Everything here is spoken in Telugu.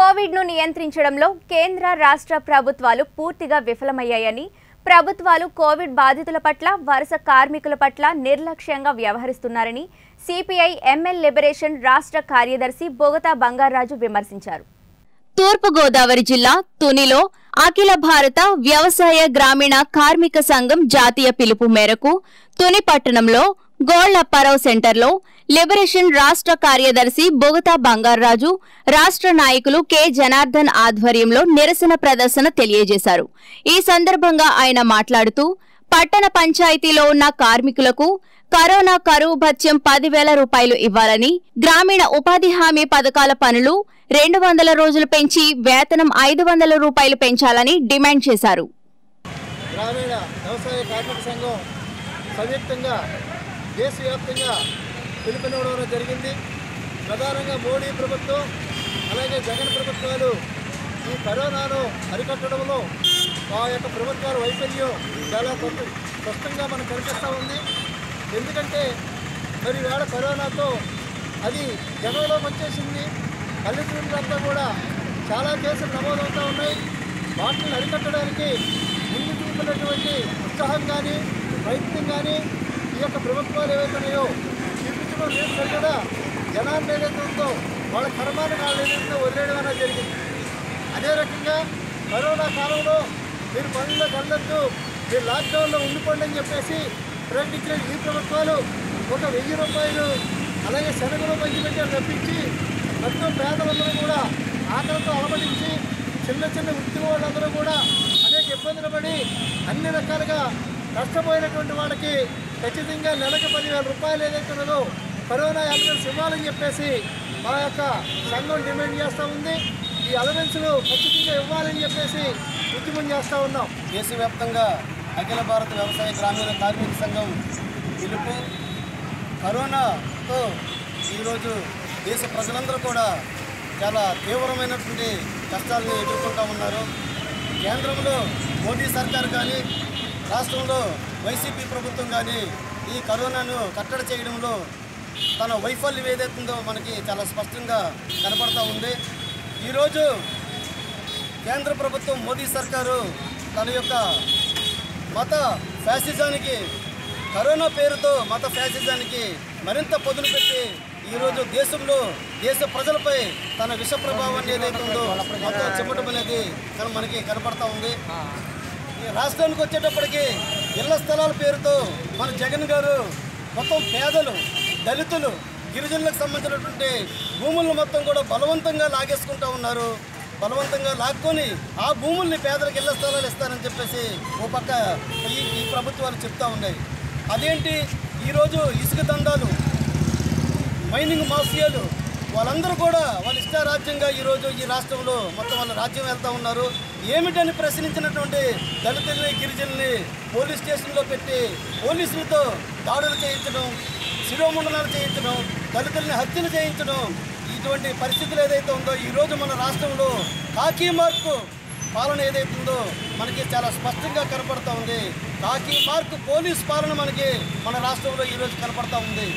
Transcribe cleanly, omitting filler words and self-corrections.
కోవిడ్ను నియంత్రించడంలో కేంద్ర రాష్ట్ర ప్రభుత్వాలు పూర్తిగా విఫలమయ్యాయని ప్రభుత్వాలు కోవిడ్ బాధితుల పట్ల వరుస కార్మికుల పట్ల నిర్లక్ష్యంగా వ్యవహరిస్తున్నారని సిపిఐ ఎంఎల్ లిబరేషన్ రాష్ట్ర కార్యదర్శి బొగతా బంగారాజు విమర్శించారు. తూర్పు గోదావరి జిల్లా తునిలో అఖిల భారత వ్యవసాయ గ్రామీణ కార్మిక సంఘం జాతీయ పిలుపు మేరకు తుని పట్టణంలో గోల్డ్ అప్పారావు సెంటర్లో లిబరేషన్ రాష్ట్ర కార్యదర్శి బొగతా బంగారాజు రాష్ట్ర నాయకులు కె జనార్దన్ ఆధ్వర్యంలో నిరసన ప్రదర్శన తెలియజేశారు. ఈ సందర్భంగా ఆయన మాట్లాడుతూ పట్టణ పంచాయతీలో ఉన్న కార్మికులకు కరోనా కరువు భత్యం 10,000 రూపాయలు ఇవ్వాలని, గ్రామీణ ఉపాధి హామీ పథకాల పనులు 200 రోజులు పెంచి వేతనం 500 రూపాయలు పెంచాలని డిమాండ్ చేశారు. దేశవ్యాప్తంగా పిలుపునివ్వడం జరిగింది. ప్రధానంగా మోడీ ప్రభుత్వం అలాగే జగన్ ప్రభుత్వాలు ఈ కరోనాను అరికట్టడంలో ఆ యొక్క ప్రభుత్వాల వైఫల్యం చాలా స్పష్టంగా మనకు కనిపిస్తూ ఉంది. ఎందుకంటే మరి వేళ కరోనాతో అది జనంలోకి వచ్చేసింది. పల్లెటూరులంతా కూడా చాలా కేసులు నమోదవుతూ ఉన్నాయి. వాటిని అరికట్టడానికి ముందు చూపినటువంటి ఉత్సాహం కానీ ప్రయత్నం కానీ ఈ యొక్క ప్రభుత్వాలు ఏవైతున్నాయో చూపించడం లేదు. కూడా జనాన్ని ఏదైతే ఉందో వాళ్ళ కర్మాన్ని వాళ్ళు ఏదైతే వదిలేయడం అనేది జరిగింది. అదే రకంగా కరోనా కాలంలో మీరు పనుల్లో కళ్ళొద్దు, మీరు లాక్డౌన్లో ఉండిపోండి అని చెప్పేసి ప్రకటించిన ఈ ప్రభుత్వాలు ఒక 1,000 రూపాయలు అలాగే శనగలో పంచిపెట్టారు తప్పించి మొత్తం పేదలందరూ కూడా ఆకలితో అలమటించి చిన్న చిన్న ఉద్యోగ వాళ్ళందరూ కూడా అనేక ఇబ్బందులు పడి అన్ని రకాలుగా నష్టపోయినటువంటి వాళ్ళకి ఖచ్చితంగా నెలకు 10,000 రూపాయలు ఏదైతే ఉన్నదో కరోనా అలవెన్స్ ఇవ్వాలని చెప్పేసి మా యొక్క సంఘం డిమాండ్ చేస్తూ ఉంది. ఈ అలవెన్స్లు ఖచ్చితంగా ఇవ్వాలని చెప్పేసి ఉద్యమం చేస్తూ ఉన్నాం. దేశవ్యాప్తంగా అఖిల భారత వ్యవసాయ గ్రామీణ కార్మిక సంఘం పిలుపు కరోనాతో ఈరోజు దేశ ప్రజలందరూ కూడా చాలా తీవ్రమైనటువంటి కష్టాలను ఎదుర్కొంటూ ఉన్నారు. కేంద్రంలో మోడీ సర్కారు కానీ రాష్ట్రంలో వైసీపీ ప్రభుత్వం కానీ ఈ కరోనాను కట్టడి చేయడంలో తన వైఫల్యం ఏదైతుందో మనకి చాలా స్పష్టంగా కనపడుతూ ఉంది. ఈరోజు కేంద్ర ప్రభుత్వం మోదీ సర్కారు తన యొక్క మత ఫ్యాసిజానికి కరోనా పేరుతో మత ఫ్యాసిజానికి మరింత పదును పెట్టి ఈరోజు దేశంలో దేశ ప్రజలపై తన విష ప్రభావాన్ని ఏదైతే ఉందో మొత్తం చెమటం అనేది మనకి కనపడుతూ ఉంది. ఈ రాష్ట్రానికి వచ్చేటప్పటికీ ఇళ్ల స్థలాల పేరుతో మన జగన్ గారు మొత్తం పేదలు దళితులు గిరిజనులకు సంబంధించినటువంటి భూములను మొత్తం కూడా బలవంతంగా లాగేసుకుంటూ ఉన్నారు. బలవంతంగా లాక్కొని ఆ భూముల్ని పేదలకు ఇళ్ల స్థలాలు ఇస్తారని చెప్పేసి ఓ పక్క ఈ ప్రభుత్వాలు చెప్తూ ఉన్నాయి. అదేంటి ఈరోజు ఇసుక దందాలు మైనింగ్ మాఫియాలు వాళ్ళందరూ కూడా వాళ్ళ ఇష్టారాజ్యంగా ఈరోజు ఈ రాష్ట్రంలో మొత్తం వాళ్ళ రాజ్యం వెళ్తూ ఉన్నారు. ఏమిటని ప్రశ్నించినటువంటి దళితుల్ని గిరిజనుల్ని పోలీస్ స్టేషన్లో పెట్టి పోలీసులతో దాడులు చేయించడం, శిరోమండలాలు చేయించడం, దళితుల్ని హత్యలు చేయించడం, ఇటువంటి పరిస్థితులు ఏదైతే ఉందో ఈరోజు మన రాష్ట్రంలో కాకి మార్కు పాలన ఏదైతే ఉందో మనకి చాలా స్పష్టంగా కనపడుతూ ఉంది. కాకి మార్కు పోలీస్ పాలన మనకి మన రాష్ట్రంలో ఈరోజు కనపడుతూ ఉంది.